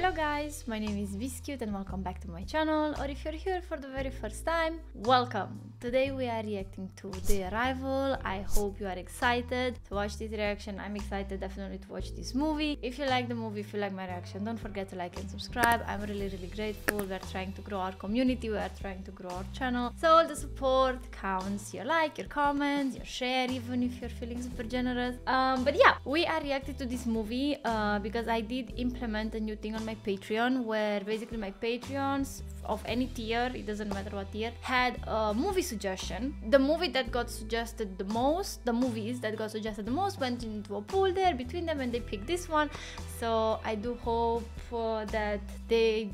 Hello guys, my name is Bisscute and welcome back to my channel, or if you're here for the very first time, welcome! Today we are reacting to The Arrival. I hope you are excited to watch this reaction. I'm excited definitely to watch this movie. If you like the movie, if you like my reaction, don't forget to like and subscribe. I'm really grateful. We are trying to grow our community, we are trying to grow our channel. So all the support counts, your like, your comments, your share, even if you're feeling super generous. But yeah, we are reacting to this movie because I did implement a new thing on my Patreon where basically my Patreons of any tier, it doesn't matter what tier, had a movie suggestion. The movie that got suggested the most, the movies that got suggested the most went into a pool there between them and they picked this one. So I do hope that they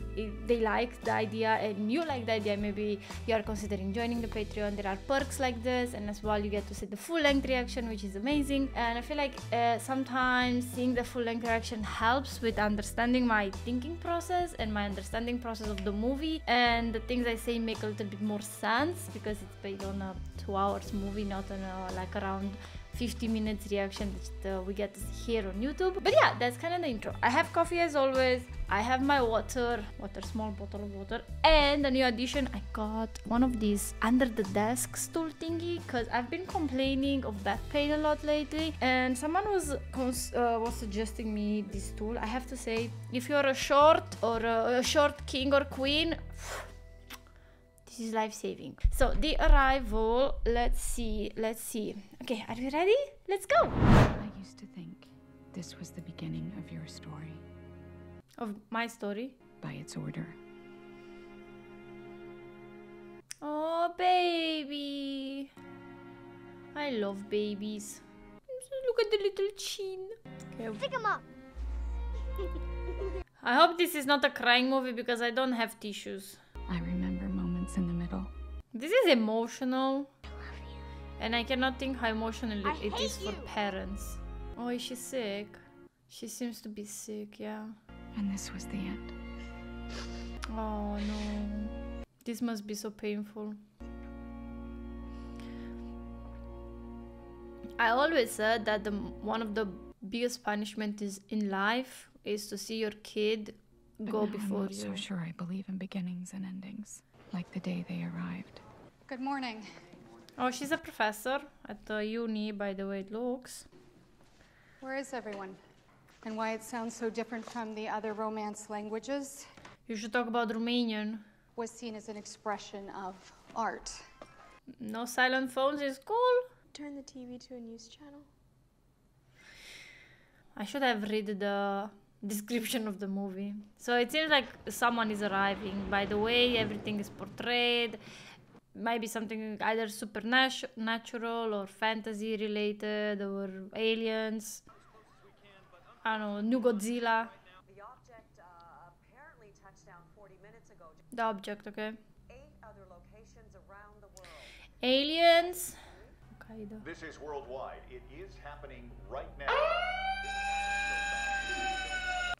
like the idea and you like the idea. Maybe you are considering joining the Patreon. There are perks like this, and as well you get to see the full length reaction, which is amazing. And I feel like sometimes seeing the full length reaction helps with understanding my thinking process and my understanding process of the movie, and the things I say make a little bit more sense because it's based on a 2 hours movie, not on a, like around 50 minutes reaction that we get to see here on YouTube. But yeah, that's kind of the intro. I have coffee as always. I have my water, small bottle of water, and a new addition. I got one of these under the desk stool thingy because I've been complaining of back pain a lot lately, and someone was suggesting me this tool. I have to say, if you're a short or a short king or queen, this is life-saving. So The Arrival, let's see. Okay, are you ready? Let's go. I used to think this was the beginning of your story. Of my story? By its order. Oh, baby. I love babies. Look at the little chin. Okay. Pick him up. I hope this is not a crying movie because I don't have tissues. I remember moments in the middle. This is emotional. I love you. And I cannot think how emotional it is for parents. Oh, is she sick? She seems to be sick, yeah. And this was the end. Oh no. This must be so painful. I always said that one of the biggest punishments in life is to see your kid go before you. I'm not so sure I believe in beginnings and endings, like the day they arrived. Good morning. Oh, she's a professor at the uni, by the way it looks. Where is everyone? And why it sounds so different from the other Romance languages. You should talk about Romanian. Was seen as an expression of art. No silent phones in school. Turn the TV to a news channel. I should have read the description of the movie. So it seems like someone is arriving. By the way, everything is portrayed. Maybe something either supernatural or fantasy related or aliens. I don't know, new Godzilla. The object apparently touched down 40 minutes ago. The object, okay. 8 other locations around the world. Aliens. This is worldwide. It is happening right now.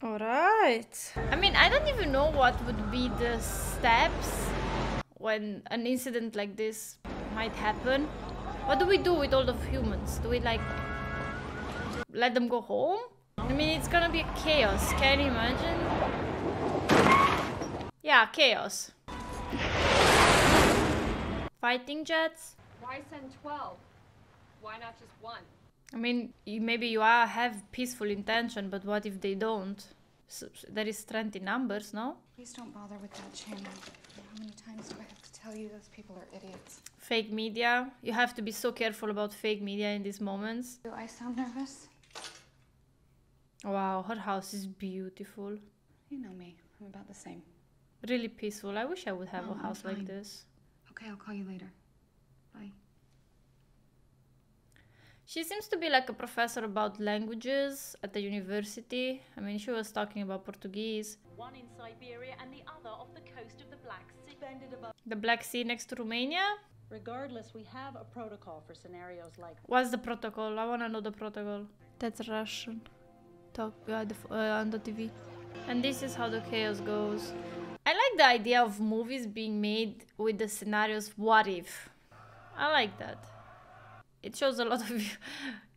All right. I mean, I don't even know what would be the steps when an incident like this might happen. What do we do with all the humans? Do we like let them go home? I mean, it's gonna be chaos, can you imagine? Yeah, chaos. Fighting jets? Why send 12? Why not just one? I mean, maybe have peaceful intention, but what if they don't? So, there is strength in numbers, no? Please don't bother with that channel. How many times do I have to tell you those people are idiots? Fake media? You have to be so careful about fake media in these moments. Do I sound nervous? Wow, her house is beautiful. You know me, I'm about the same. Really peaceful. I wish I would have a house like this. Okay, I'll call you later. Bye. She seems to be like a professor about languages at the university. I mean, she was talking about Portuguese. One in Siberia and the other off the coast of the Black Sea. The Black Sea next to Romania? Regardless, we have a protocol for scenarios like... What's the protocol? I want to know the protocol. That's Russian. Talk on the TV. And this is how the chaos goes. I like the idea of movies being made with the scenarios what if. I like that. It shows a lot of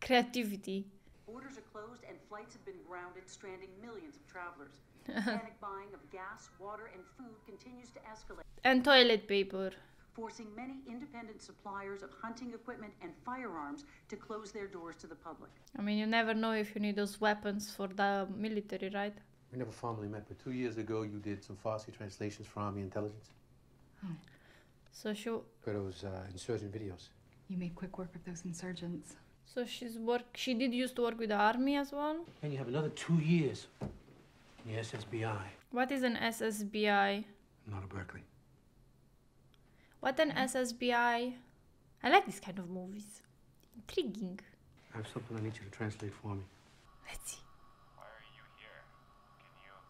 creativity. Borders are closed and flights have been grounded, stranding millions of travelers. Panic buying of gas, water, and food continues to escalate. And toilet paper. Forcing many independent suppliers of hunting equipment and firearms to close their doors to the public. I mean, you never know if you need those weapons for the military, right? We never formally met, but 2 years ago you did some Farsi translations for Army Intelligence. Hmm. So she... For those insurgent videos. You made quick work of those insurgents. So she did used to work with the army as well? And you have another 2 years in the SSBI. What is an SSBI? Not a Berkeley. What an SSBI? I like this kind of movies. Intriguing. I have something I need you to translate for me. Let's see. Why are you here?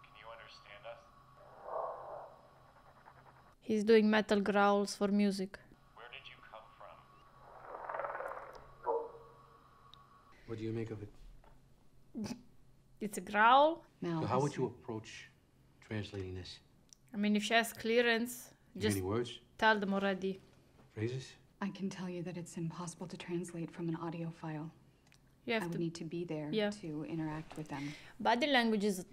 Can you understand us? He's doing metal growls for music. Where did you come from? What do you make of it? It's a growl. So how would you approach translating this? I mean, if she has clearance, just... Any words? Tell them already. Phrases? I can tell you that it's impossible to translate from an audio file. You have I would need to be there to interact with them. Body language is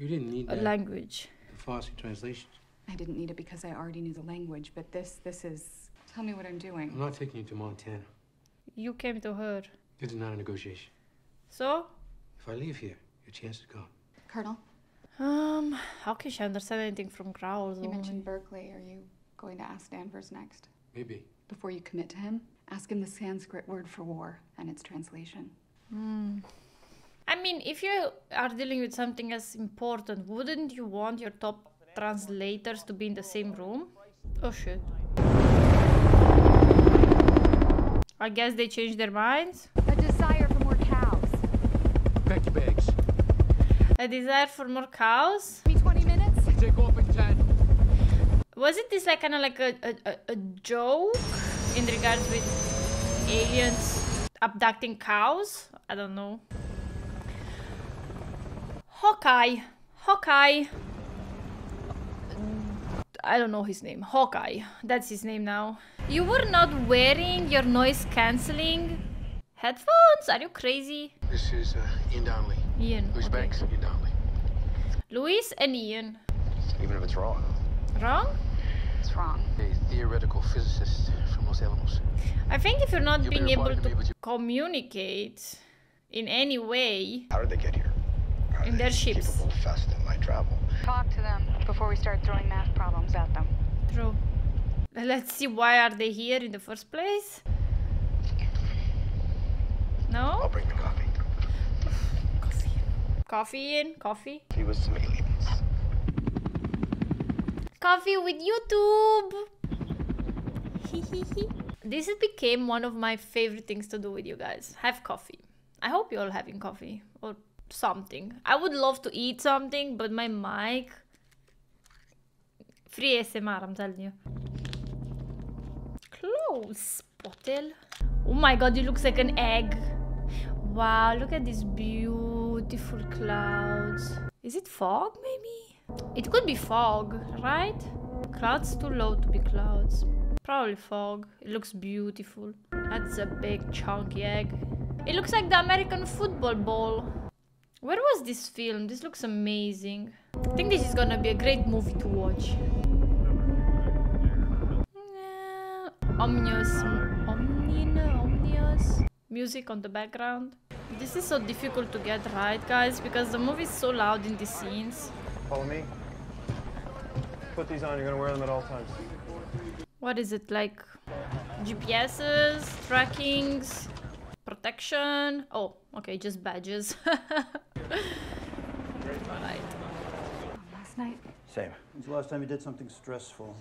a language. The Farsi translation. I didn't need it because I already knew the language, but this is... Tell me what I'm doing. I'm not taking you to Montana. You came to her. This is not a negotiation. So? If I leave here, your chance is gone. Colonel? How can she understand anything from growls? You mentioned Berkeley. Are you... going to ask Danvers next? Maybe. Before you commit to him, ask him the Sanskrit word for war and its translation. Mm. I mean, if you are dealing with something as important, wouldn't you want your top translators to be in the same room? Oh shit. I guess they changed their minds. A desire for more cows. Pack your bags. A desire for more cows? Give me 20 minutes. We take off in 10. Wasn't this like kind of like a joke in regards with aliens abducting cows? I don't know. Hawkeye. I don't know his name. Hawkeye. That's his name now. You were not wearing your noise cancelling headphones? Are you crazy? This is Ian Donnelly. Ian. Louis Banks and Ian Donnelly. Louis and Ian. Even if it's wrong. Wrong? It's wrong. A theoretical physicist from Los Alamos. I think if you're not being able to communicate in any way... How did they get here? In their ships. Capable faster than my travel. Talk to them before we start throwing math problems at them. True. Let's see, why are they here in the first place? No? I'll bring the coffee. Coffee? He was some aliens. Coffee with YouTube. This became one of my favorite things to do with you guys. Have coffee. I hope you're all having coffee or something. I would love to eat something, but my mic... Free ASMR, I'm telling you. Close, bottle. Oh my god, you look like an egg. Wow, look at these beautiful clouds. Is it fog, maybe? It could be fog, right? Clouds too low to be clouds. Probably fog. It looks beautiful. That's a big chunky egg. It looks like the American football ball. Where was this film? This looks amazing. I think this is gonna be a great movie to watch. Ominous. Music on the background. This is so difficult to get right, guys, because the movie is so loud in these scenes. Follow me. Put these on, you're gonna wear them at all times. What is it, like GPS's, trackings, protection? Oh, okay, just badges. Alright. Last night? Same. When's the last time you did something stressful?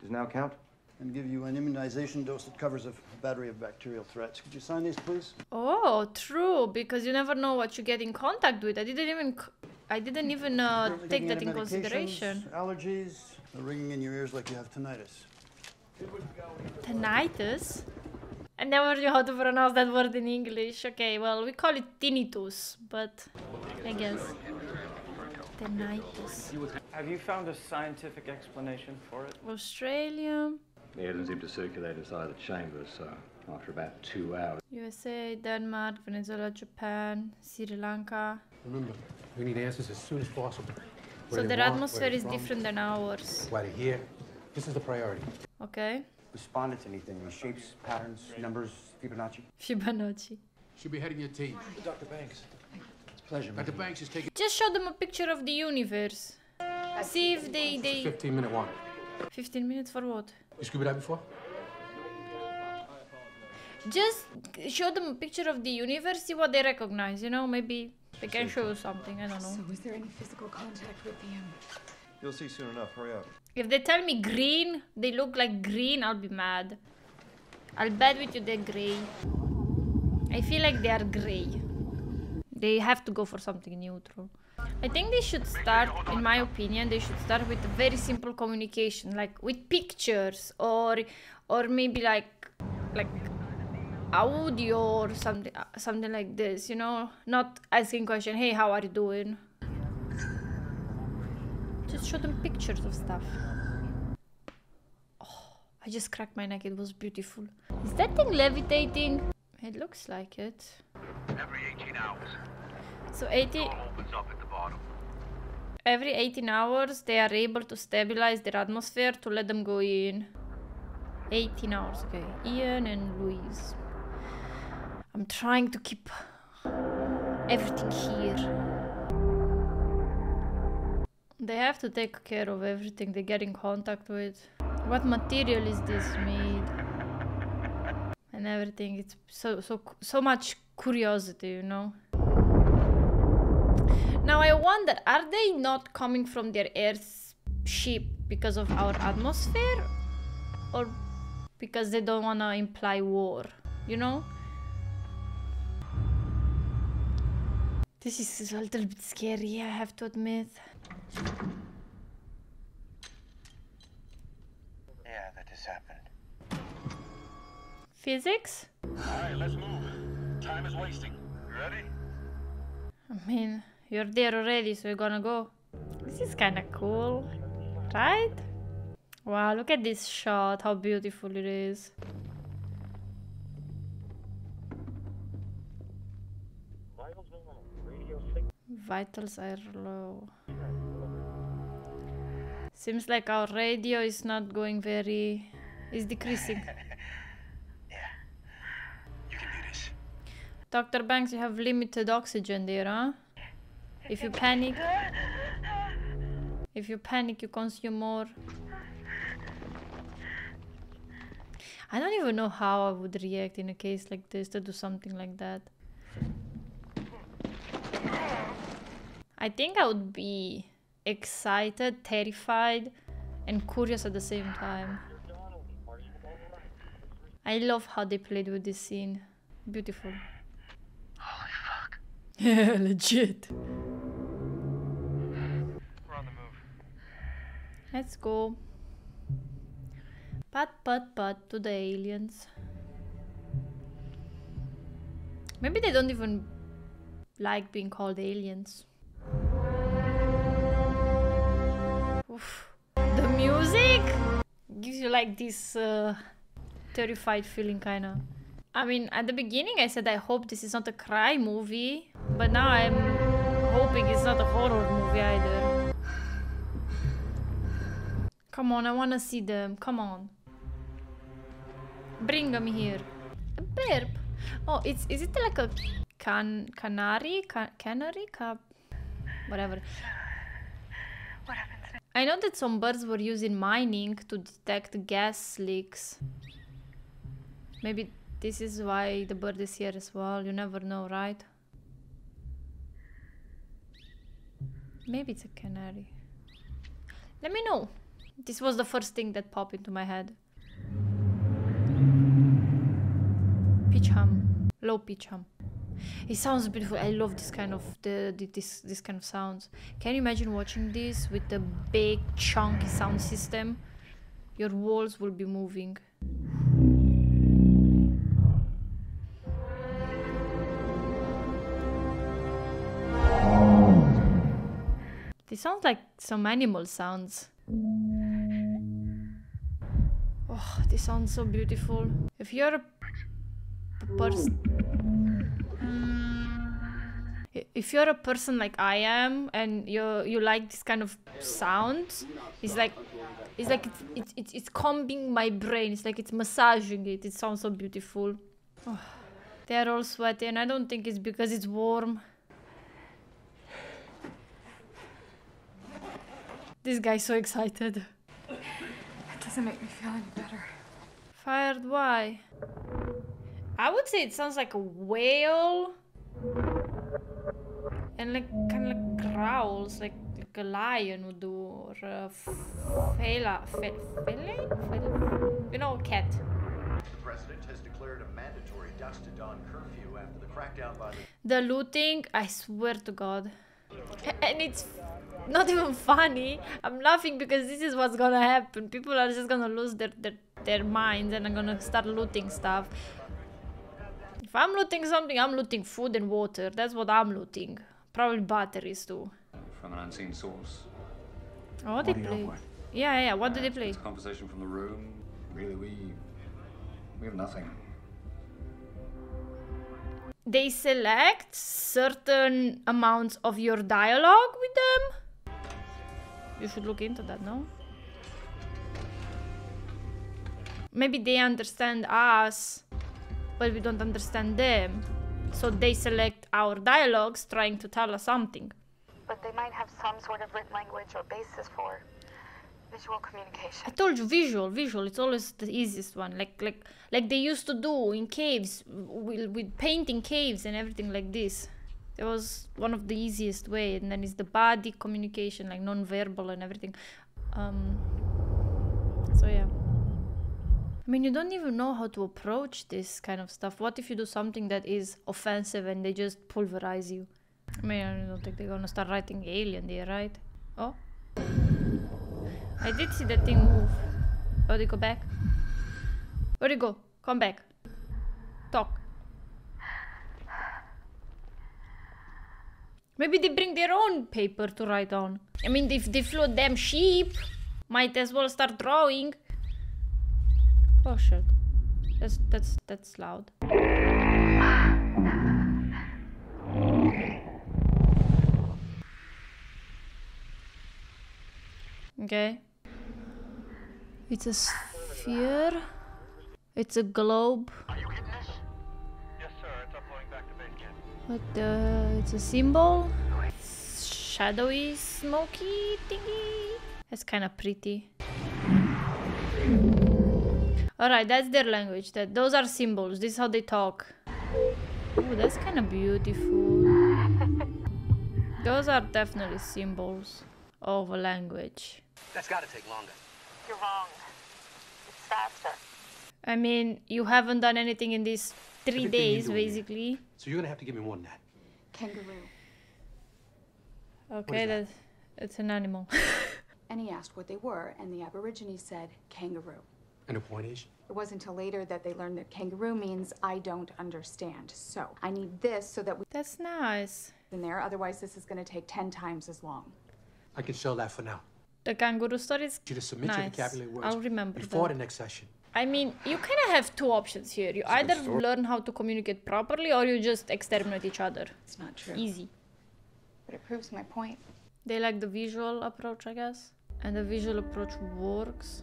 Does now count? And give you an immunization dose that covers a battery of bacterial threats. Could you sign these, please? Oh, true, because you never know what you get in contact with. I didn't even take that in consideration. Allergies, the ringing in your ears like you have tinnitus. Tinnitus? I never knew how to pronounce that word in English. Okay, well, we call it tinnitus, but I guess tinnitus. Have you found a scientific explanation for it? Australia. The air doesn't seem to circulate inside the chambers, so after about 2 hours... USA, Denmark, Venezuela, Japan, Sri Lanka... Remember, we need answers as soon as possible. So their atmosphere is different than ours. Why they're here. This is the priority. Okay. Responded to anything. Shapes, patterns, numbers, Fibonacci. Fibonacci. Should be heading your team. Dr. Banks. It's a pleasure, man. Dr. Banks is taking... Just show them a picture of the universe. See if they... 15-minute walk. 15 minutes for what? You scuba dive before? Just show them a picture of the universe, see what they recognize, you know? Maybe they can show something, I don't know. So is there any physical contact with him? You'll see soon enough, hurry up. If they tell me green, they look like green, I'll be mad. I'll bet with you they're grey. I feel like they are grey. They have to go for something neutral. I think they should start, in my opinion, they should start with very simple communication, like with pictures or maybe like audio or something like this, you know, not asking question, hey, how are you doing? Just show them pictures of stuff. Oh, I just cracked my neck, it was beautiful. Is that thing levitating? It looks like it. Every 18 hours. So every 18 hours they are able to stabilize their atmosphere to let them go in. 18 hours, okay. Ian and Louise. I'm trying to keep everything here. They have to take care of everything they get in contact with. What material is this made? And everything, it's so much curiosity, you know? Now I wonder, are they not coming from their airship because of our atmosphere? Or because they don't want to imply war, you know? This is a little bit scary, I have to admit. Yeah, that just happened. Physics? Alright, let's move. Time is wasting. You ready? I mean... You're there already, so you're gonna go. This is kinda cool, right? Wow, look at this shot, how beautiful it is. Vitals are low. Seems like our radio is not going very... It's decreasing. Yeah. You can do this. Dr. Banks, you have limited oxygen there, huh? If you panic, you consume more. I don't even know how I would react in a case like this, to do something like that. I think I would be excited, terrified, and curious at the same time. I love how they played with this scene. Beautiful. Holy fuck. Yeah, legit. Let's go. Pat to the aliens. Maybe they don't even like being called aliens. Oof. The music gives you like this terrified feeling, kinda. I mean, at the beginning I said I hope this is not a cry movie, but now I'm hoping it's not a horror movie either. Come on, I wanna see them. Come on. Bring them here. A burp. Oh, is it like a canary? Whatever. What happened? I know that some birds were using mining to detect gas leaks. Maybe this is why the bird is here as well. You never know, right? Maybe it's a canary. Let me know. This was the first thing that popped into my head. Pitch hum, low pitch hum. It sounds beautiful. I love this kind of this kind of sounds. Can you imagine watching this with the big chunky sound system? Your walls will be moving. This sounds like some animal sounds. Oh, this sounds so beautiful. If you're a person, if you're a person like I am and you like this kind of sound, it's combing my brain. It's like it's massaging it. It sounds so beautiful. Oh, they're all sweaty, and I don't think it's because it's warm. This guy's so excited. That doesn't make me feel any better. Fired, why? I would say it sounds like a whale. And like, kind of like growls, like a lion would do, or a fela, you know, a cat. The president has declared a mandatory dusk to dawn curfew after the crackdown by the looting, I swear to God. And it's not even funny. I'm laughing because this is what's gonna happen. People are just gonna lose their minds and are gonna start looting stuff. If I'm looting something, I'm looting food and water. That's what I'm looting. Probably batteries too. From an unseen source. Oh, they play. Yeah, yeah. What do they play? It's a conversation from the room. Really, we have nothing. They select certain amounts of your dialogue with them. You should look into that, no? Maybe they understand us, but we don't understand them. So they select our dialogues, trying to tell us something. But they might have some sort of written language or basis for visual communication. I told you, visual. It's always the easiest one. Like they used to do in caves, with painting caves and everything like this. It was one of the easiest way. And then it's the body communication, like non-verbal and everything. So yeah. I mean, you don't even know how to approach this kind of stuff. What if you do something that is offensive and they just pulverize you? I mean, I don't think they're gonna start writing Alien there, right? Oh. I did see that thing move. Oh, they go back. Where'd you go? Come back. Talk. Maybe they bring their own paper to write on. I mean, if they flew a damn sheep, might as well start drawing. Oh shit. That's loud. Okay. It's a sphere. It's a globe. Are you getting this? Yes, sir. It's uploading back to base camp. What the? It's a symbol. Shadowy, smoky thingy. That's kind of pretty. All right, that's their language. Those are symbols. This is how they talk. Ooh, that's kind of beautiful. Those are definitely symbols of a language. That's got to take longer. You're wrong. It's faster. I mean, you haven't done anything in these 3 days, basically. Here. So you're gonna have to give me more than that. Kangaroo. Okay, that's an animal. And he asked what they were, and the Aborigines said kangaroo. And the point is? It wasn't until later that they learned that kangaroo means I don't understand. So I need this so that we. That's nice. In there, otherwise this is gonna take 10 times as long. I can sell that for now. The kangaroo story is you to submit nice. Your vocabulary words I'll remember before that. The next session. I mean, you kind of have 2 options here. You either learn how to communicate properly, or you just exterminate each other. It's not true. Easy. But it proves my point. They like the visual approach, I guess. And the visual approach works.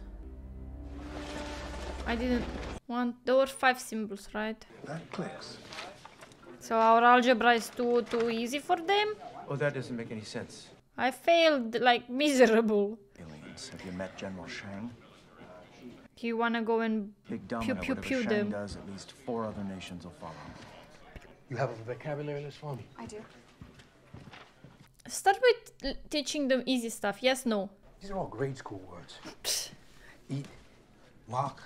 I didn't want... There were 5 symbols, right? That clicks. So our algebra is too easy for them? Oh, that doesn't make any sense. I failed, like, miserable. Aliens. Have you met General Chiang? You wanna go and pew them. Does, at least 4 other nations will follow. You have a vocabulary list for me? I do. Start with teaching them easy stuff. Yes, no. These are all grade school words. Eat. Lock.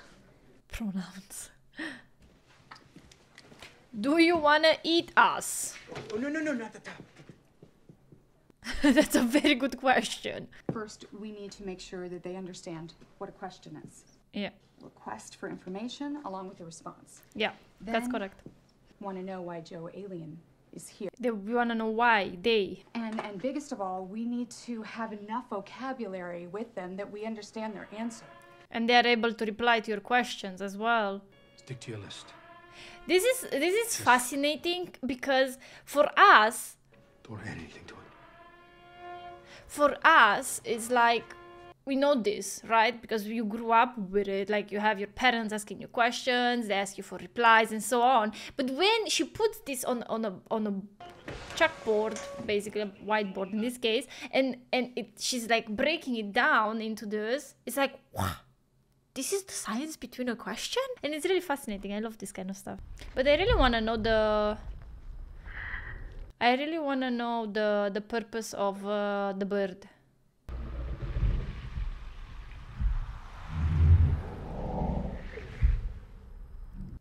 Pronouns. Do you wanna eat us? Oh, no, not the top. That's a very good question. First, we need to make sure that they understand what a question is. Yeah. Request for information along with a response. Yeah, then that's correct. Want to know why Joe Alien is here. We want to know why they. And biggest of all, we need to have enough vocabulary with them that we understand their answer. And they are able to reply to your questions as well. Stick to your list. This is fascinating because for us, Don't add anything to it. For us, it's like, we know this, right? Because you grew up with it, like you have your parents asking you questions, they ask you for replies and so on. But when she puts this on a chalkboard, basically a whiteboard in this case, and she's like breaking it down into this, it's like, wow, this is the science between a question? And it's really fascinating, I love this kind of stuff. But I really wanna know the... I really wanna know the purpose of the bird.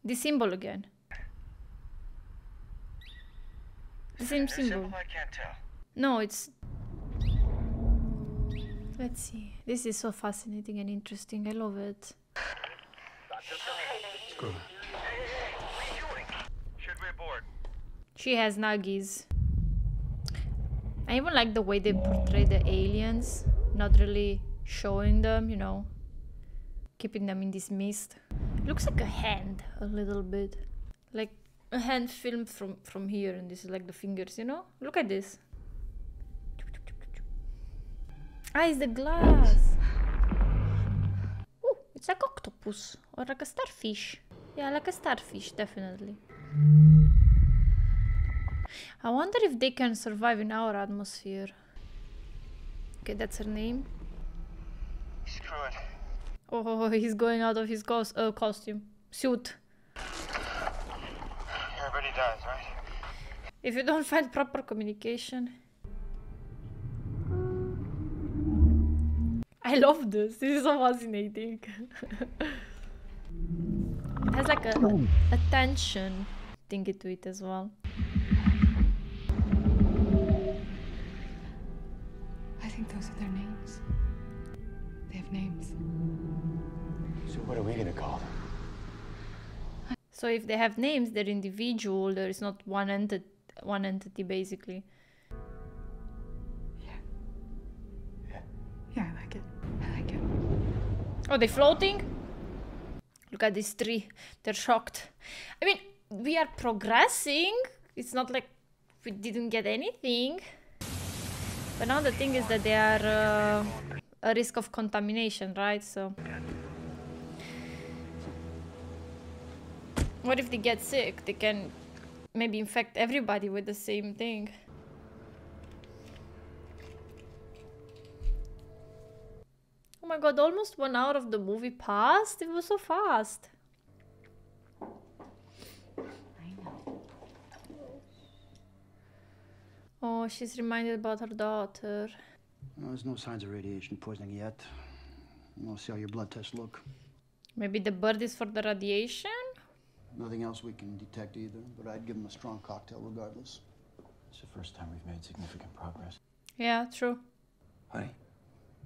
The symbol again. The same symbol. I can't tell. No, it's... Let's see. This is so fascinating and interesting. I love it. Screw it. Should we board? She has nuggies. I even like the way they portray the aliens. Not really showing them, you know. Keeping them in this mist. Looks like a hand, a little bit. Like a hand filmed from here, and this is like the fingers, you know? Look at this. Ah, it's the glass. Oh, it's like octopus, or like a starfish. Yeah, like a starfish, definitely. I wonder if they can survive in our atmosphere. Okay, that's her name. Screw it. Oh, he's going out of his suit. Everybody dies, right? If you don't find proper communication. I love this. This is so fascinating. It has like a tension thingy to it as well. I think those are their names. They have names. So what are we gonna call them? So if they have names, they're individual. There is not one entity. One entity, basically. Yeah. Yeah. Yeah, I like it. I like it. Are they floating? Look at these three. They're shocked. I mean, we are progressing. It's not like we didn't get anything. But now the thing is that they are a risk of contamination, right? So. What if they get sick? They can maybe infect everybody with the same thing. Oh my god, almost 1 hour of the movie passed? It was so fast. Oh, she's reminded about her daughter. Well, there's no signs of radiation poisoning yet. We'll see how your blood tests look. Maybe the bird is for the radiation? Nothing else we can detect either, but I'd give them a strong cocktail regardless. It's the first time we've made significant progress. Yeah, true. Honey,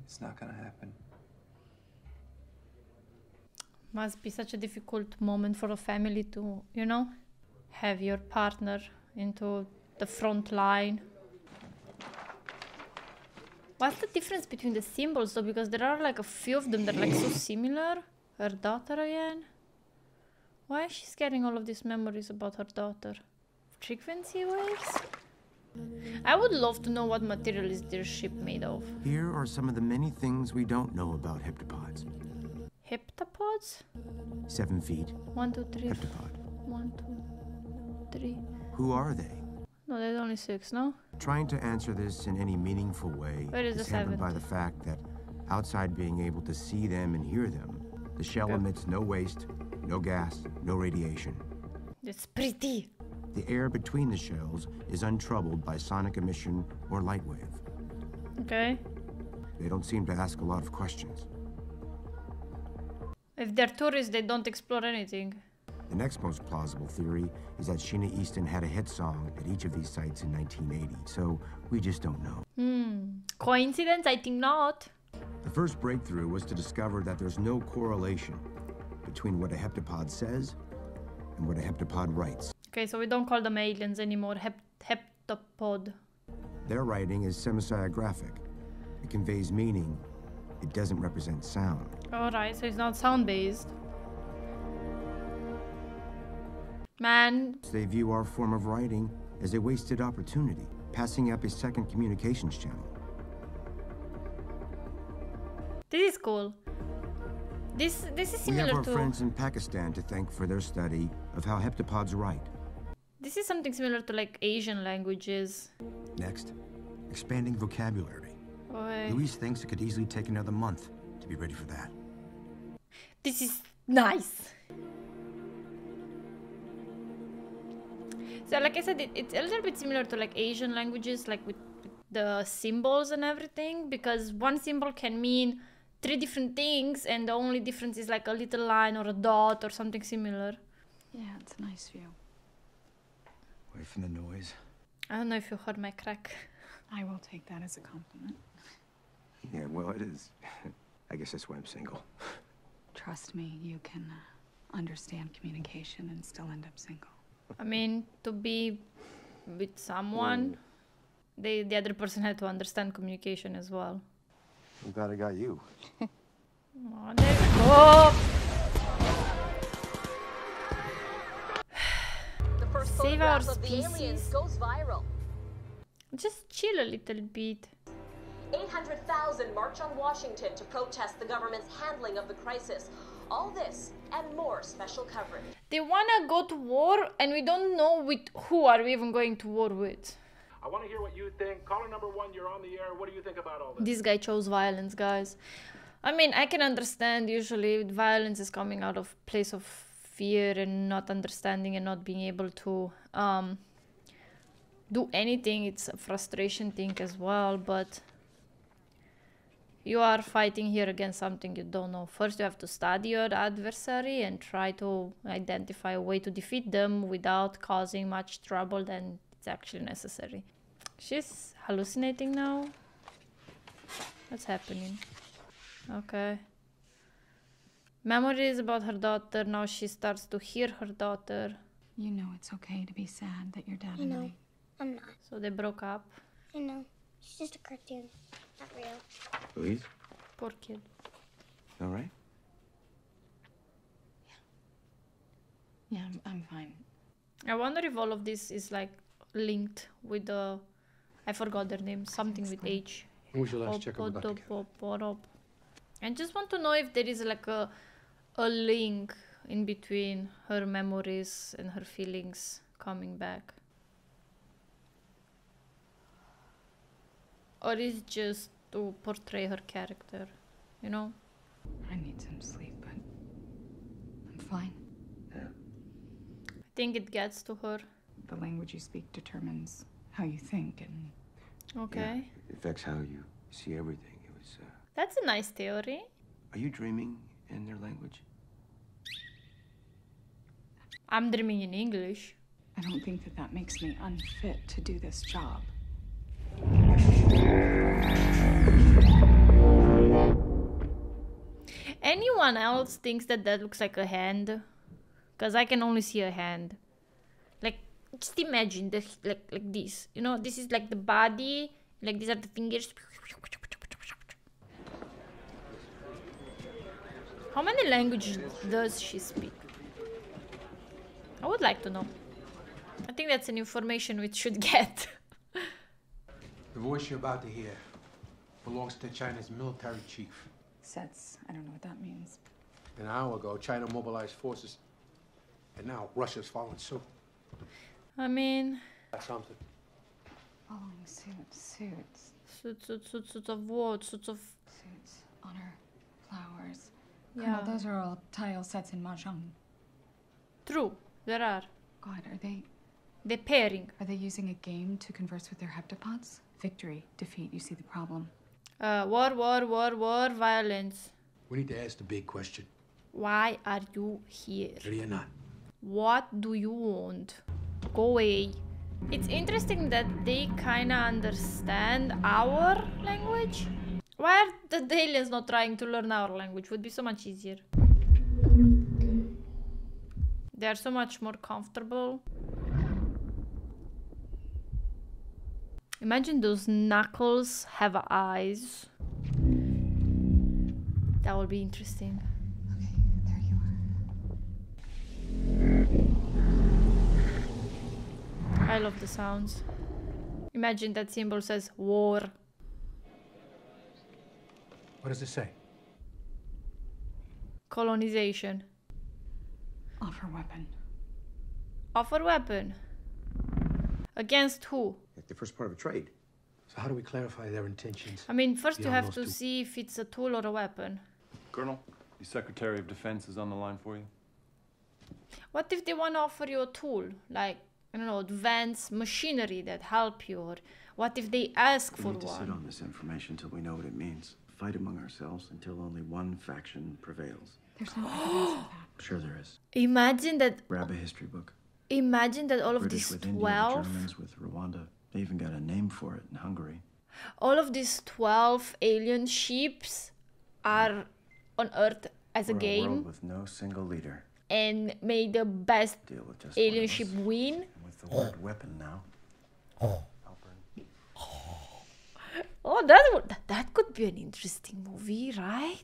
it's not gonna happen. Must be such a difficult moment for a family to, you know, have your partner into the front line. What's the difference between the symbols though? Because there are like a few of them that are like so similar. Her daughter again. Why is she getting all of these memories about her daughter? Frequency waves? I would love to know what material is their ship made of. Here are some of the many things we don't know about heptapods. Heptapods? 7 feet. 1, 2, 3. Heptapod. 1, 2, 3. Who are they? No, there's only 6, no? Trying to answer this in any meaningful way is hampered by the fact that outside being able to see them and hear them, the shell emits no waste, no gas, no radiation. It's pretty. The air between the shells is untroubled by sonic emission or light wave. Okay. They don't seem to ask a lot of questions. If they're tourists, they don't explore anything. The next most plausible theory is that Sheena Easton had a hit song at each of these sites in 1980, so we just don't know. Coincidence? I think not. The first breakthrough was to discover that there's no correlation between what a heptapod says and what a heptapod writes. Okay, so we don't call them aliens anymore, heptapod. Their writing is semi-graphic. It conveys meaning. It doesn't represent sound. Alright, so it's not sound-based. Man. They view our form of writing as a wasted opportunity. passing up a second communications channel. This is cool. This is similar to... We have our friends in Pakistan to thank for their study of how heptapods write. This is something similar to like Asian languages. Next, expanding vocabulary. Oy. Luis thinks it could easily take another month to be ready for that. This is nice. So like I said, it's a little bit similar to like Asian languages, like with the symbols and everything, because one symbol can mean three different things and the only difference is like a little line or a dot or something similar. Yeah, it's a nice view. Away from the noise. I don't know if you heard my crack. I will take that as a compliment. Yeah, well, it is. I guess that's why I'm single. Trust me, you can understand communication and still end up single. I mean, to be with someone, the other person had to understand communication as well. I'm glad I got you. Oh, there you go. The first save our species goes viral. Just chill a little bit. 800,000 march on Washington to protest the government's handling of the crisis. All this and more special coverage. They wanna go to war and we don't know with who are we even going to war with. I wanna hear what you think. Caller number one, you're on the air. What do you think about all this? This guy chose violence, guys. I mean, I can understand usually violence is coming out of place of fear and not understanding and not being able to do anything. It's a frustration thing as well, but you are fighting here against something you don't know. First, you have to study your adversary and try to identify a way to defeat them without causing much trouble than it's actually necessary. She's hallucinating now? What's happening? Okay. Memories about her daughter. Now she starts to hear her daughter. You know it's okay to be sad that your dad and I... I'm not. So they broke up. I know. She's just a cartoon. Not real. Louise? Poor kid. All right? Yeah. Yeah, I'm fine. I wonder if all of this is like linked with the... I forgot their name. Something with H. When was your last check up with Dr. Kevin? I just want to know if there is like a link in between her memories and her feelings coming back. Or is just to portray her character, you know? I need some sleep, but I'm fine. Yeah. I think it gets to her. The language you speak determines how you think and... Okay. Yeah, it affects how you see everything. It was, That's a nice theory. Are you dreaming in their language? I'm dreaming in English. I don't think that makes me unfit to do this job. Anyone else thinks that looks like a hand? Because I can only see a hand. Like, just imagine this, like this. You know, this is like the body. Like, these are the fingers. How many languages does she speak? I would like to know. I think that's an information we should get. The voice you're about to hear belongs to China's military chief. Sets. I don't know what that means. An hour ago, China mobilized forces, and now Russia's following suit. I mean... That's something. Following suit, suits. Suits of what? Suits of... Suits, honor, flowers. Yeah. Colonel, those are all tile sets in mahjong. True, there are. God, are they... They're pairing. Are they using a game to converse with their heptapods? Victory, defeat, you see the problem. War, violence. We need to ask the big question. Why are you here? Ready or not? What do you want? Go away. It's interesting that they kinda understand our language. Why are the aliens not trying to learn our language? It would be so much easier. They are so much more comfortable. Imagine those knuckles have eyes. That would be interesting. Okay, there you are. I love the sounds. Imagine that symbol says war. What does it say? Colonization. Offer weapon. Offer weapon. Against who? Like the first part of a trade. So how do we clarify their intentions? I mean, first you have to see if it's a tool or a weapon. Colonel, the Secretary of Defense is on the line for you. What if they want to offer you a tool? Like, I don't know, advanced machinery that help you, or what if they ask for one? We need to sit on this information until we know what it means. Fight among ourselves until only one faction prevails. There's no evidence of that. Sure there is. Imagine that. Grab a history book. Imagine that all of British these 12 Germans with Rwanda. They even got a name for it in Hungary. All of these 12 alien ships are on Earth as a game. A world with no single leader. And may the best alien ship win. And with the word weapon now. Oh, that could be an interesting movie, right?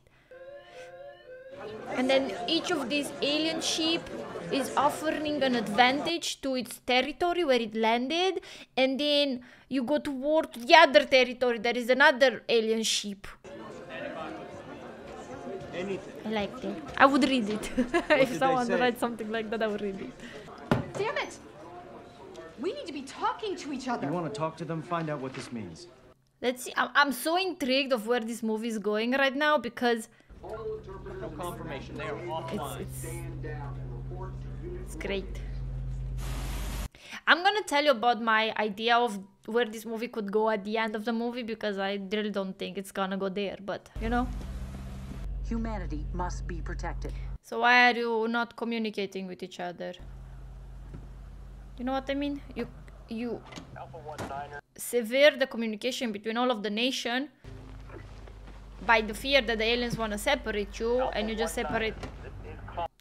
And then each of these alien ship is offering an advantage to its territory where it landed, and then you go to war to the other territory. There is another alien ship. Anything. I like that. I would read it. If someone read something like that, I would read it. Damn it! We need to be talking to each other. You want to talk to them? Find out what this means. Let's see. I'm so intrigued of where this movie is going right now because... No confirmation. They are offline. It's great. I'm gonna tell you about my idea of where this movie could go at the end of the movie because I really don't think it's gonna go there, but you know. Humanity must be protected. So why are you not communicating with each other? You know what I mean? You sever the communication between all of the nation by the fear that the aliens want to separate you, and you just separate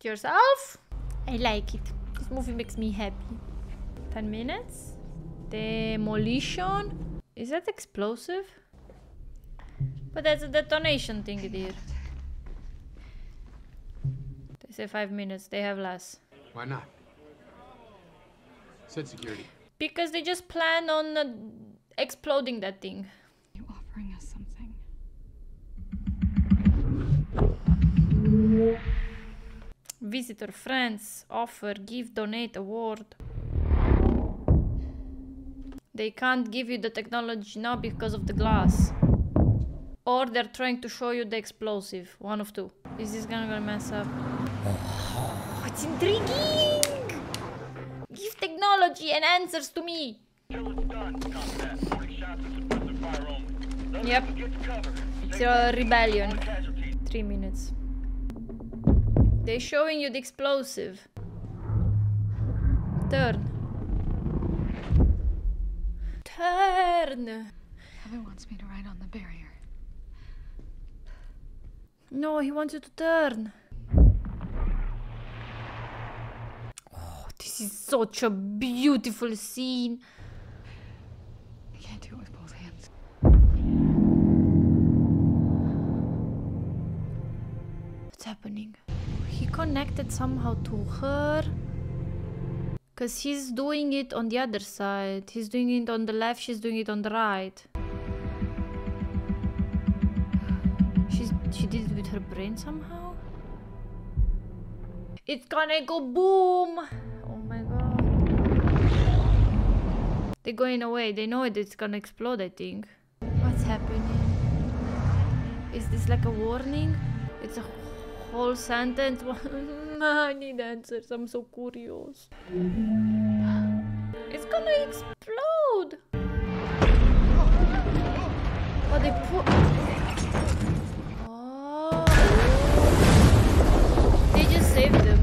yourself. I like it. This movie makes me happy. 10 minutes. Demolition. Is that explosive? But that's a detonation thing, dear. They say 5 minutes. They have less. Why not? Said security. Because they just plan on exploding that thing. You offering us something? Visitor, friends, offer, give, donate, award. They can't give you the technology now because of the glass. Or they're trying to show you the explosive. One of two. Is this gonna mess up? Oh, it's intriguing! Give technology and answers to me! Yep. It's a rebellion. 3 minutes. They're showing you the explosive. Turn. Turn! Kevin wants me to ride on the barrier. No, he wants you to turn. Oh, this is such a beautiful scene. You can't do it with both hands. What's happening? He connected somehow to her. Because he's doing it on the other side. He's doing it on the left, she's doing it on the right. She did it with her brain somehow. It's gonna go boom! Oh my god. They're going away. They know it. It's gonna explode, I think. What's happening? Is this like a warning? It's a whole sentence. I need answers. I'm so curious. It's gonna explode! Oh, they put... Saved them.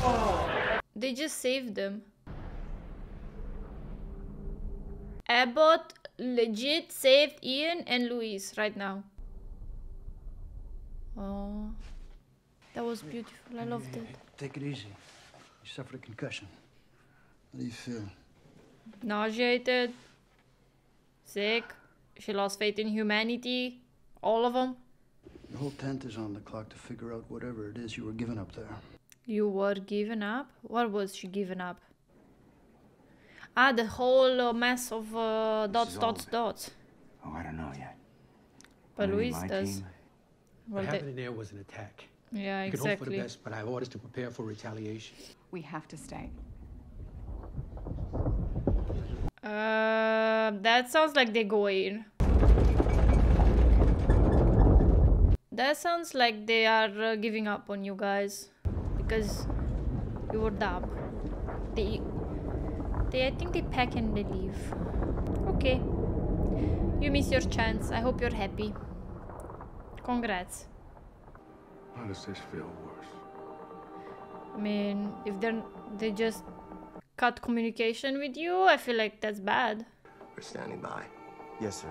Oh. They just saved them. Abbott legit saved Ian and Louise right now. Oh, that was beautiful. I loved it. Take it easy. You suffered a concussion. How do you feel? Nauseated, sick. She lost faith in humanity. All of them. The whole tent is on the clock to figure out whatever it is you were given up there. You were given up? What was she given up? Ah, the whole mess of dots. Oh, I don't know yet. But Luis does. What happened there was an attack. Yeah, exactly. You could hope for the best, but I have orders to prepare for retaliation. We have to stay. That sounds like they go in. That sounds like they are giving up on you guys. Because you were dumb. I think they pack and they leave. Okay. You miss your chance. I hope you're happy. Congrats. How does this feel worse? I mean, if they just cut communication with you, I feel like that's bad. We're standing by. Yes, sir.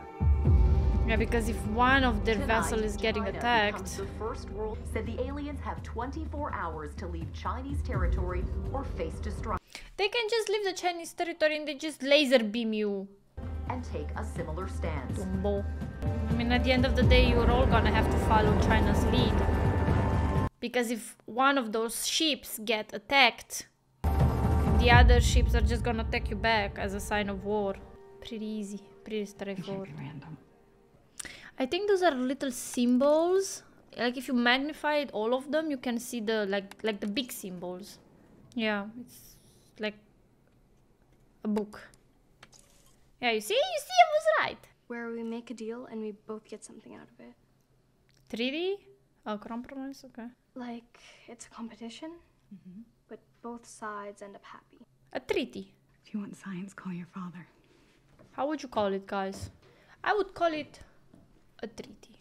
Yeah, because if one of their vessels is getting attacked... The First World said the aliens have 24 hours to leave Chinese territory or face destruction. They can just leave the Chinese territory and they just laser beam you. And take a similar stance. Dumbo. I mean, at the end of the day, you're all gonna have to follow China's lead. Because if one of those ships get attacked, the other ships are just gonna attack you back as a sign of war. Pretty easy, pretty straightforward. I think those are little symbols. Like if you magnify all of them, you can see the like the big symbols. Yeah, it's like a book. Yeah, you see, I was right. Where we make a deal and we both get something out of it. 3D? Oh, compromise? Okay. Like, it's a competition, but both sides end up happy. A treaty. If you want science, call your father. How would you call it, guys? I would call it a treaty.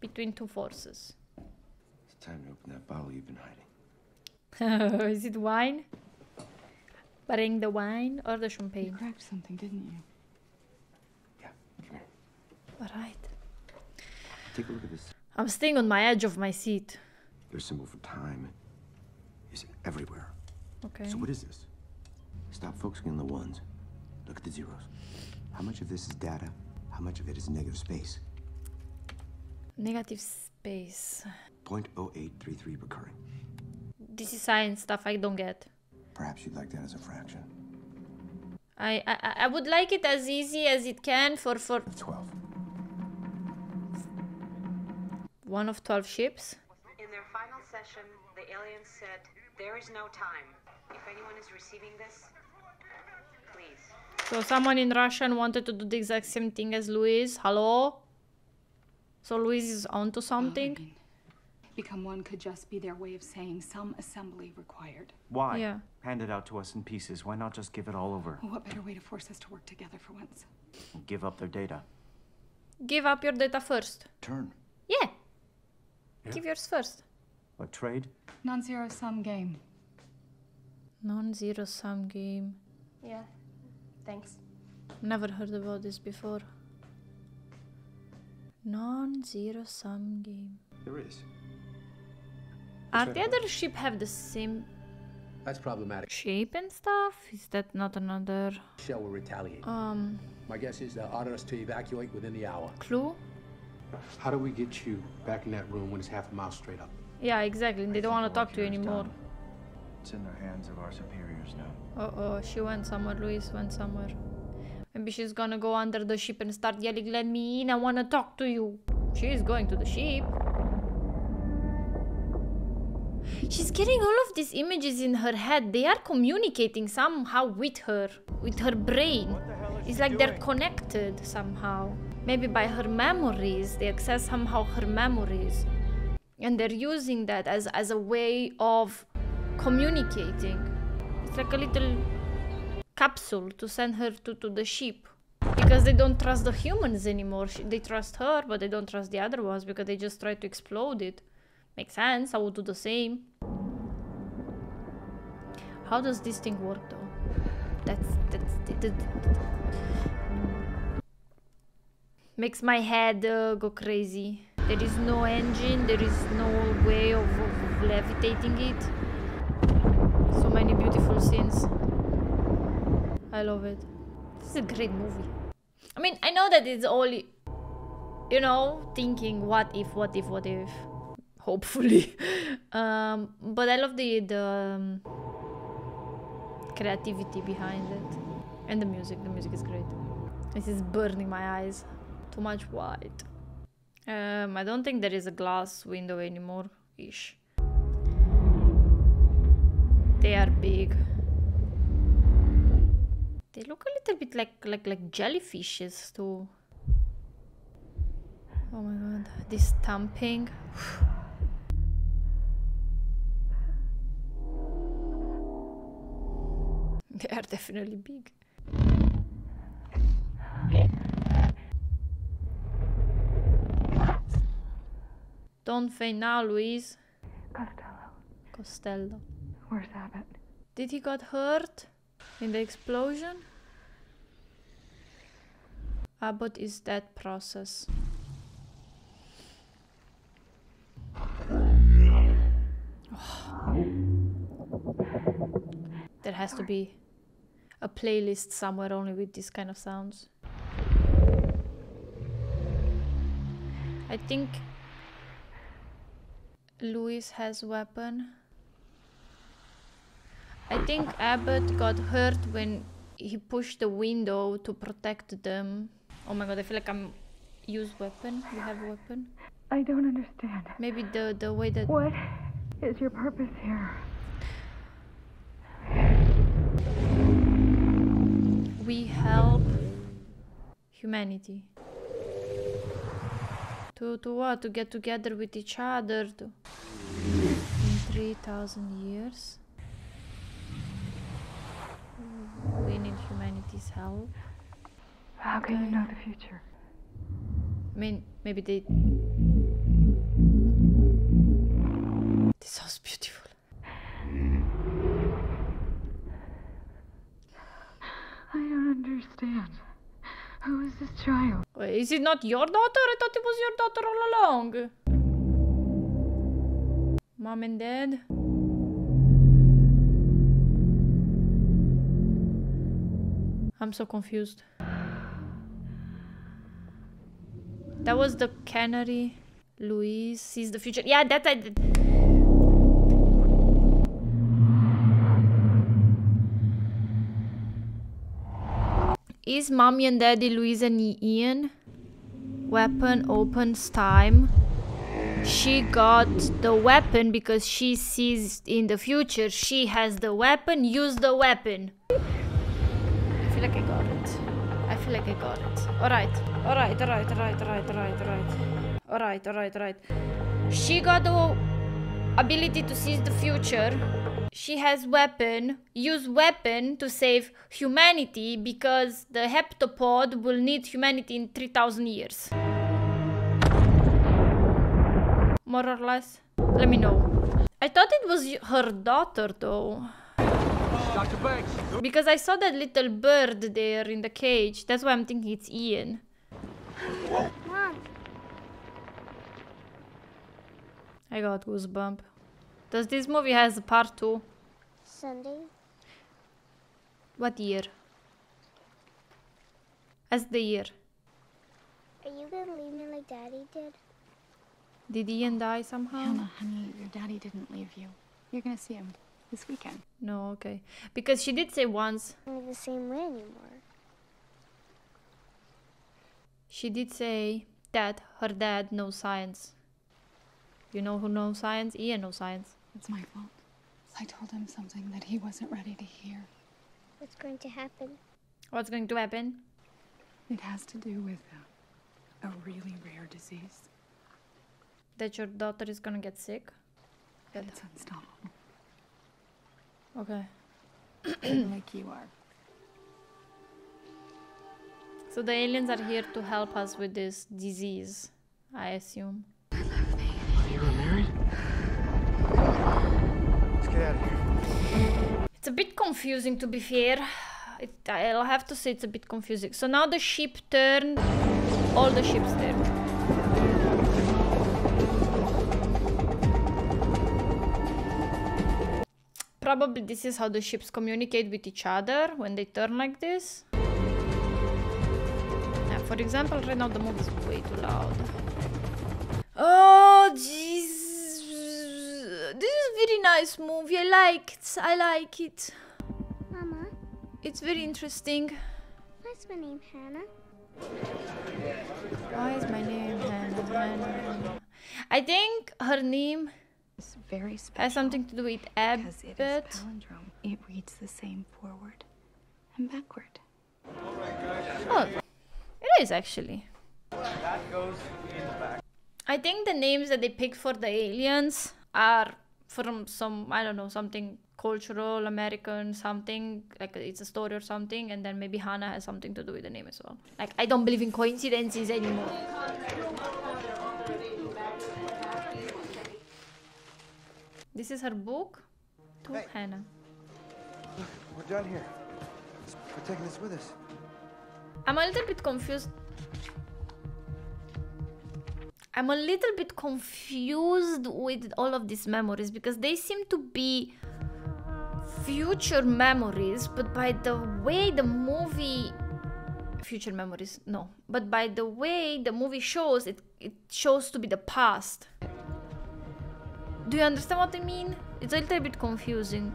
Between two forces. It's time to open that bottle you've been hiding. Is it wine? Bring the wine or the champagne? You grabbed something, didn't you? Yeah, come here. Alright. Take a look at this. I'm staying on my edge of my seat. Your symbol for time is everywhere. Okay. So what is this? Stop focusing on the ones. Look at the zeros. How much of this is data? How much of it is negative space? Negative space. 0.0833 recurring. This is science stuff I don't get. Perhaps you'd like that as a fraction. I would like it as easy as it can for 12. One of 12 ships. In their final session, the aliens said, there is no time. If anyone is receiving this, please. So someone in Russian wanted to do the exact same thing as Luis. Hello? So Luis is onto something? Oh, I mean, become one could just be their way of saying some assembly required. Why? Yeah. Hand it out to us in pieces. Why not just give it all over? Well, what better way to force us to work together for once? And give up their data. Give up your data first. Turn. Yeah. Yeah. Give yours first. What trade? Non-zero sum game. Non-zero sum game. Yeah. Thanks. Never heard about this before. Non-zero sum game. There is. Are the other ship have the same? That's problematic. Shape and stuff. Is that not another? Shell will retaliate. My guess is they'll order us to evacuate within the hour. Clue. How do we get you back in that room when it's half a mile straight up? Yeah, exactly. They don't want to talk to you anymore. It's in the hands of our superiors now. Uh-oh, she went somewhere. Luis went somewhere. Maybe she's gonna go under the ship and start yelling, let me in, I want to talk to you. She's going to the ship. She's getting all of these images in her head. They are communicating somehow with her brain. It's like they're connected somehow. Maybe by her memories, they access somehow her memories. And they're using that as a way of communicating. It's like a little capsule to send her to the ship. Because they don't trust the humans anymore. They trust her, but they don't trust the other ones because they just try to explode it. Makes sense, I would do the same. How does this thing work though? Makes my head go crazy. There is no engine, there is no way of levitating it. So many beautiful scenes. I love it. This is a great movie. I mean, I know that it's all, you know, thinking what if, what if, what if. Hopefully. But I love the creativity behind it. And the music is great. This is burning my eyes. Too much white. I don't think there is a glass window anymore-ish. They are big. They look a little bit like jellyfishes too. Oh my god, this thumping. They are definitely big. Don't faint now, Louise. Costello. Where's Abbott? Did he got hurt in the explosion? Abbott is that process. Oh. There has to be a playlist somewhere only with this kind of sounds. I think Louis has weapon. I think Abbott got hurt when he pushed the window to protect them. Oh my god, I feel like I'm... Use weapon? You have a weapon? I don't understand. Maybe the way that... What is your purpose here? We help humanity. To what? To get together with each other? To... In 3,000 years? We need humanity's help. How can you know the future? I mean, maybe they... This house is beautiful. I don't understand. Who is this child? Wait, is it not your daughter? I thought it was your daughter all along. Mom and dad. I'm so confused. That was the canary. Louise sees the future. Yeah, that I did. Is mommy and daddy Louise and Ian? Weapon opens time. She got the weapon because she sees in the future. She has the weapon. Use the weapon. I feel like I got it. I feel like I got it. Alright. Alright, alright, alright, alright, alright, alright. Alright, alright, alright. She got the ability to seize the future. She has weapon. Use weapon to save humanity because the heptapod will need humanity in 3,000 years. More or less. Let me know. I thought it was her daughter though. Dr. Banks. Because I saw that little bird there in the cage. That's why I'm thinking it's Ian. Mom. I got goosebump. Does this movie has a part 2? Sunday. What year? As the year. Are you gonna leave me like Daddy did? Did Ian die somehow? Hannah, honey, your daddy didn't leave you. You're gonna see him. This weekend. No, okay. Because she did say once. Not the same way anymore. She did say that her dad knows science. You know who knows science? Ian knows science. It's my fault. I told him something that he wasn't ready to hear. What's going to happen? What's going to happen? It has to do with a really rare disease. That your daughter is gonna get sick? But it's unstoppable. Okay. Like you are. So the aliens are here to help us with this disease, I assume. I love me. You were married? Let's get out of here. It's a bit confusing, to be fair. I'll have to say it's a bit confusing. So now the ship turned. All the ships turned. Probably this is how the ships communicate with each other when they turn like this. Yeah, for example, right now the move is way too loud. Oh, jeez. This is a very nice movie. I like it. It's very interesting. What's my name, Hannah? Why is my name Hannah? I think her name is very special. Has something to do with Abbott. Because it is a palindrome. It reads the same forward and backward. Oh, it is actually. That goes in the back. I think the names that they picked for the aliens are from some, I don't know, something cultural, American, something, like it's a story or something, and then maybe Hannah has something to do with the name as well. Like, I don't believe in coincidences anymore. This is her book to Hannah. Look, we're done here. We're taking this with us. I'm a little bit confused. I'm a little bit confused with all of these memories because they seem to be future memories, but by the way the movie... Future memories, no. But by the way the movie shows, it shows to be the past. Do you understand what I mean? It's a little bit confusing.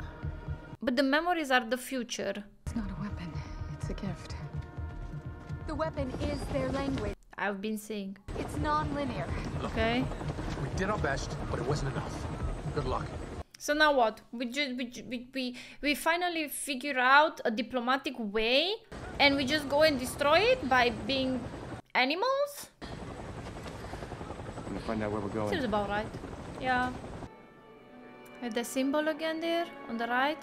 But the memories are the future. It's not a weapon, it's a gift. The weapon is their language. I've been saying. It's non-linear. Okay. We did our best, but it wasn't enough. Good luck. So now what? We finally figure out a diplomatic way, and we just go and destroy it by being animals? We find out where we're going. Seems about right. Yeah. Had the symbol again there on the right,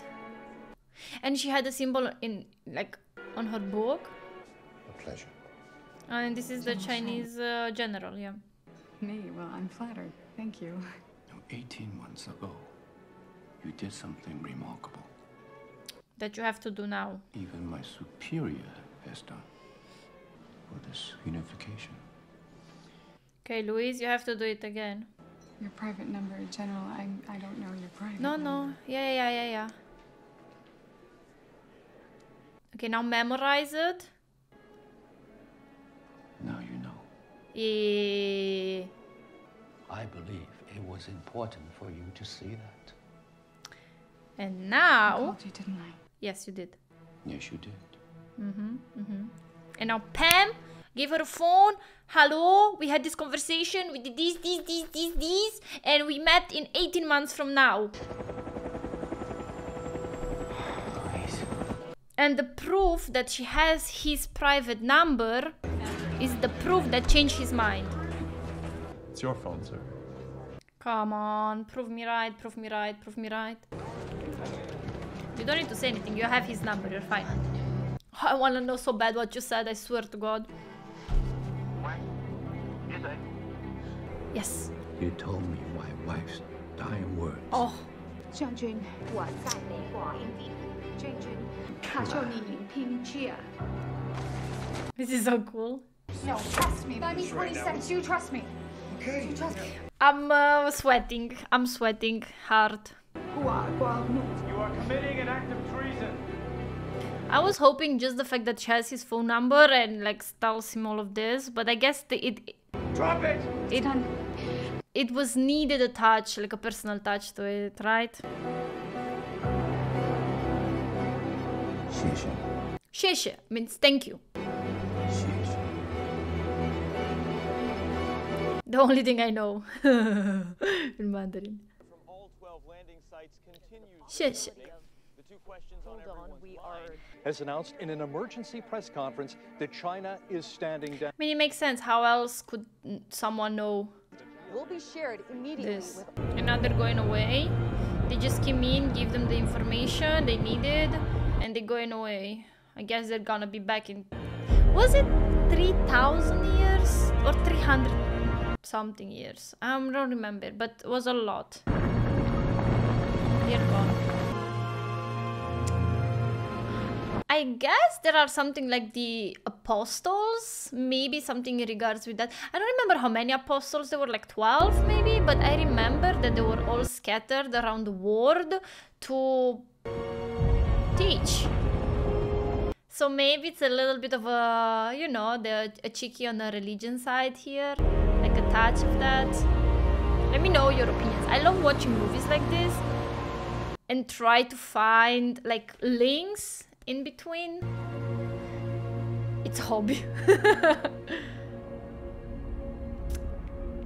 and she had a symbol in like on her book. A pleasure. And this is the Chinese general, yeah. Me? Well, I'm flattered. Thank you. 18 months ago, you did something remarkable. That you have to do now. Even my superior has done for this unification. Okay, Louise, you have to do it again. Your private number, General, I don't know your private number. Yeah. Okay, now memorize it. Now you know. I believe it was important for you to see that. And now... I told you, didn't I? Yes, you did. Yes, you did. And now Pam, give her a phone. Hello, we had this conversation. We did this. And we met in 18 months from now. Nice. And the proof that she has his private number is the proof that changed his mind. It's your phone, sir. Come on, prove me right. You don't need to say anything, you have his number, you're fine. Oh, I wanna know so bad what you said, I swear to God. What? You say? Yes. You told me my wife's dying words. Oh. Jiangjun, this is so cool. No, trust me. By me 20 seconds, you trust me. Okay. You trust me. I'm sweating. I'm sweating hard. You are committing an act of treason. I was hoping just the fact that she has his phone number and like tells him all of this, but I guess drop it. It was needed a touch, like a personal touch to it, right? Sheshe. Sheshe means thank you. The only thing I know in Mandarin. From all 12 landing sites continues. The two questions on everyone's mind has announced in an emergency press conference that China is standing down. I mean, it makes sense. How else could someone know? Will be shared immediately. This. And now they're going away. They just came in, give them the information they needed, and they're going away. I guess they're gonna be back in. Was it 3,000 years or 300? Something years. I don't remember, but it was a lot. Dear God. I guess there are something like the apostles, maybe something in regards with that. I don't remember how many apostles there were, like 12 maybe, but I remember that they were all scattered around the world to teach. So maybe it's a little bit of a, you know, a cheeky on the religion side here. Like a touch of that. Let me know your opinions. I love watching movies like this and try to find like links in between, it's a hobby.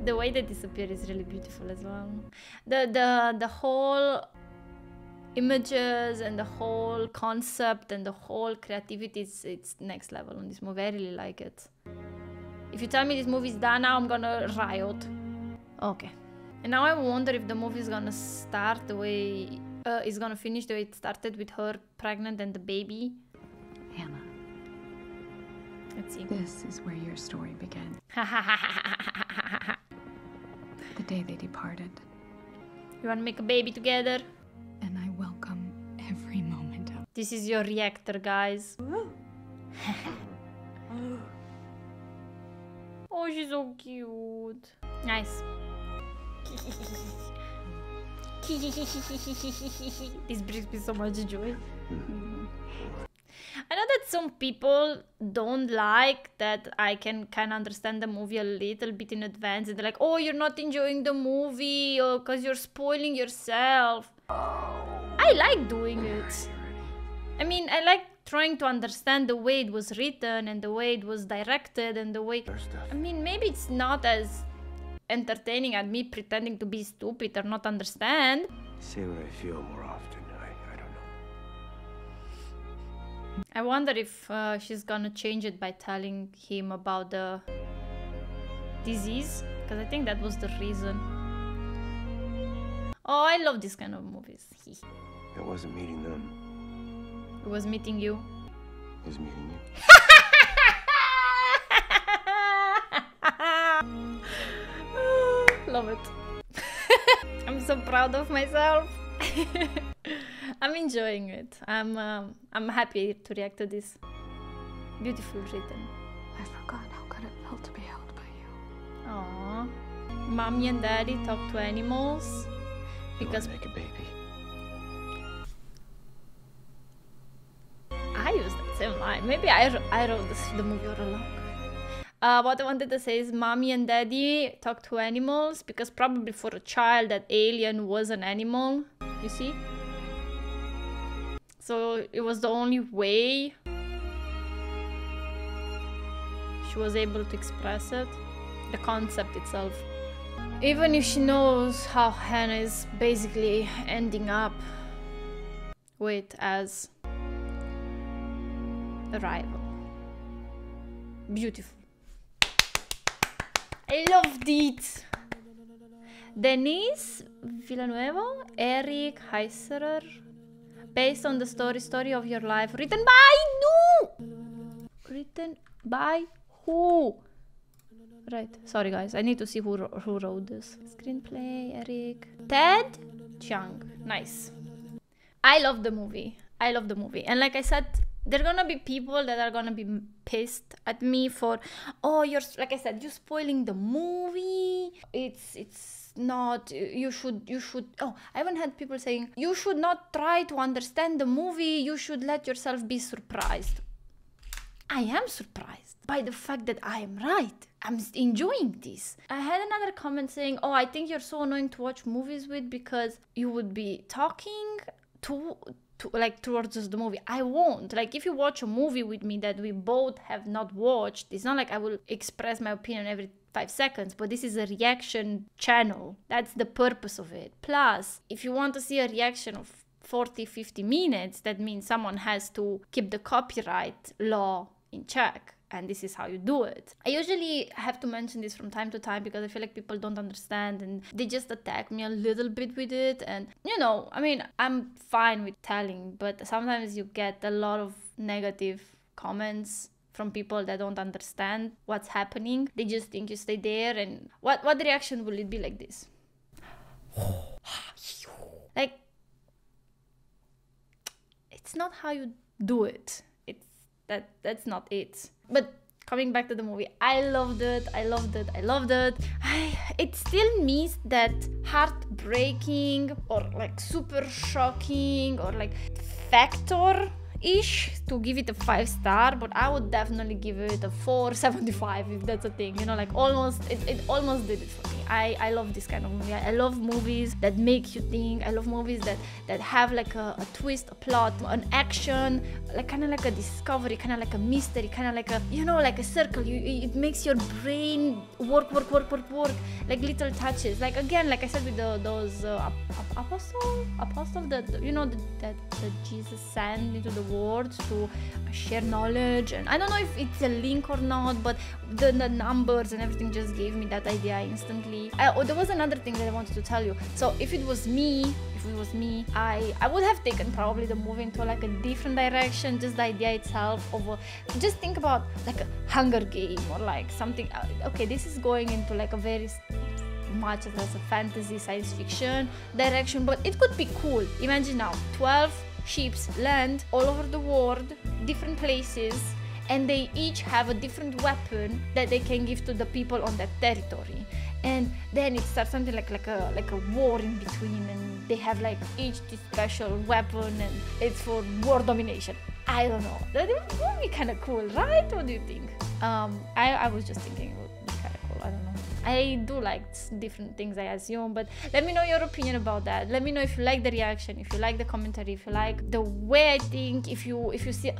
The way they disappear is really beautiful as well. The whole images and the whole concept and the whole creativity, it's next level on this movie. I really like it. If you tell me this movie's done now, I'm gonna riot. Okay. And now I wonder if the movie's gonna start the way... is gonna finish the way it started, with her pregnant and the baby. Hannah. Let's see. This is where your story began. The day they departed. You wanna make a baby together? And I welcome every moment of... This is your reactor, guys. Oh, she's so cute. Nice. This brings me so much joy. I know that some people don't like that I can understand the movie a little bit in advance, and they're like, oh, you're not enjoying the movie, or because you're spoiling yourself. I like doing it. I mean, I like trying to understand the way it was written and the way it was directed and the way... I mean, maybe it's not as entertaining as me pretending to be stupid or not understand. Say what I feel more often. I don't know. I wonder if she's gonna change it by telling him about the disease, because I think that was the reason. Oh, I love this kind of movies. It wasn't meeting them. It was meeting you. It was meeting you. Love it. I'm so proud of myself. I'm enjoying it. I'm happy to react to this. Beautiful written. I forgot how good it felt to be held by you. Aww. Mommy and Daddy talk to animals because you wanna make a baby. I used that same line. Maybe I wrote this, the movie all along. What I wanted to say is Mommy and Daddy talk to animals, because probably for a child that alien was an animal, you see? So it was the only way she was able to express it, the concept itself. Even if she knows how Hannah is basically ending up with as... Arrival. Beautiful. I loved it. Denis Villeneuve, Eric Heisserer, based on the story of your life, written by who? Written by who? Right. Sorry, guys. I need to see who wrote this. Screenplay, Eric. Ted Chiang. Nice. I love the movie. I love the movie. And like I said, there are gonna be people that are gonna be pissed at me for, oh, you're, like I said, you're spoiling the movie. It's not, you should, oh, I even had people saying, you should not try to understand the movie, you should let yourself be surprised. I am surprised by the fact that I am right. I'm enjoying this. I had another comment saying, oh, I think you're so annoying to watch movies with, because you would be talking like towards the movie. I won't. Like, if you watch a movie with me that we both have not watched, it's not like I will express my opinion every 5 seconds, but this is a reaction channel. That's the purpose of it. Plus, if you want to see a reaction of 40-50 minutes, that means someone has to keep the copyright law in check. And this is how you do it. I usually have to mention this from time to time, because I feel like people don't understand and they just attack me a little bit with it. And, you know, I mean, I'm fine with telling, but sometimes you get a lot of negative comments from people that don't understand what's happening. They just think you stay there, and what reaction will it be like this? Like, it's not how you do it. That's not it. But coming back to the movie, I loved it, I loved it, I loved it. It still missed that heartbreaking or like super shocking or like factor-ish to give it a 5 star, but I would definitely give it a 4.75 if that's a thing, you know, like almost, it almost did it for me. I love this kind of movie. I love movies that make you think. I love movies that have like a twist, a plot, an action, like kind of like a discovery, kind of like a mystery, kind of like a, you know, like a circle. It makes your brain work, like little touches. Like again, like I said with those apostles, that, you know, that Jesus sent into the world to share knowledge. And I don't know if it's a link or not, but the numbers and everything just gave me that idea instantly. Oh, there was another thing that I wanted to tell you. So if it was me, I would have taken probably the movie into like a different direction. Just the idea itself of just think about like a Hunger Game or like something. Okay, this is going into like a very much as a fantasy science fiction direction, but it could be cool. Imagine now 12 sheep land all over the world, different places, and they each have a different weapon that they can give to the people on that territory. And then it starts something like a war in between, and they have like each this special weapon, and it's for world domination. I don't know. That would be kind of cool, right? What do you think? I was just thinking it would be kind of cool. I don't know. I do like different things, I assume, but let me know your opinion about that. Let me know if you like the reaction, if you like the commentary, if you like the way I think, if you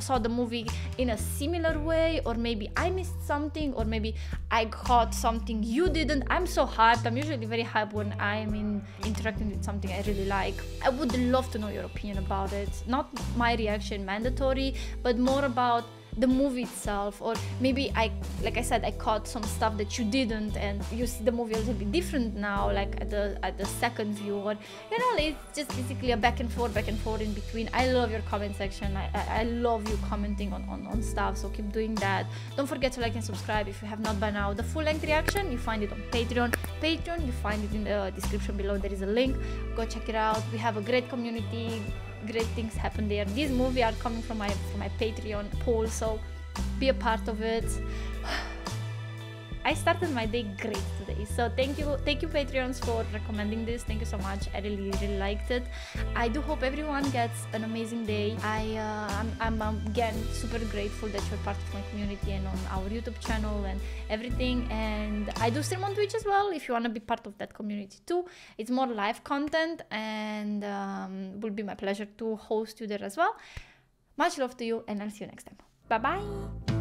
saw the movie in a similar way, or maybe I missed something, or maybe I caught something you didn't. I'm so hyped. I'm usually very hyped when I'm interacting with something I really like. I would love to know your opinion about it. Not my reaction mandatory, but more about the movie itself, or maybe like I said I caught some stuff that you didn't, and you see the movie a little bit different now, like at the second view, or, you know, it's just basically a back and forth in between. I love your comment section. I love you commenting on stuff, so keep doing that. Don't forget to like and subscribe if you have not by now. The full length reaction, you find it on Patreon. You find it in the description below. There is a link. Go check it out. We have a great community. Great things happen there. These movies are coming from my Patreon poll, so be a part of it. I started my day great today, so thank you Patreons for recommending this. Thank you so much. I really liked it. I do hope everyone gets an amazing day. I'm again super grateful that you're part of my community and on our YouTube channel and everything. And I do stream on Twitch as well if you want to be part of that community too. It's more live content, and it will be my pleasure to host you there as well. Much love to you, and I'll see you next time. Bye bye.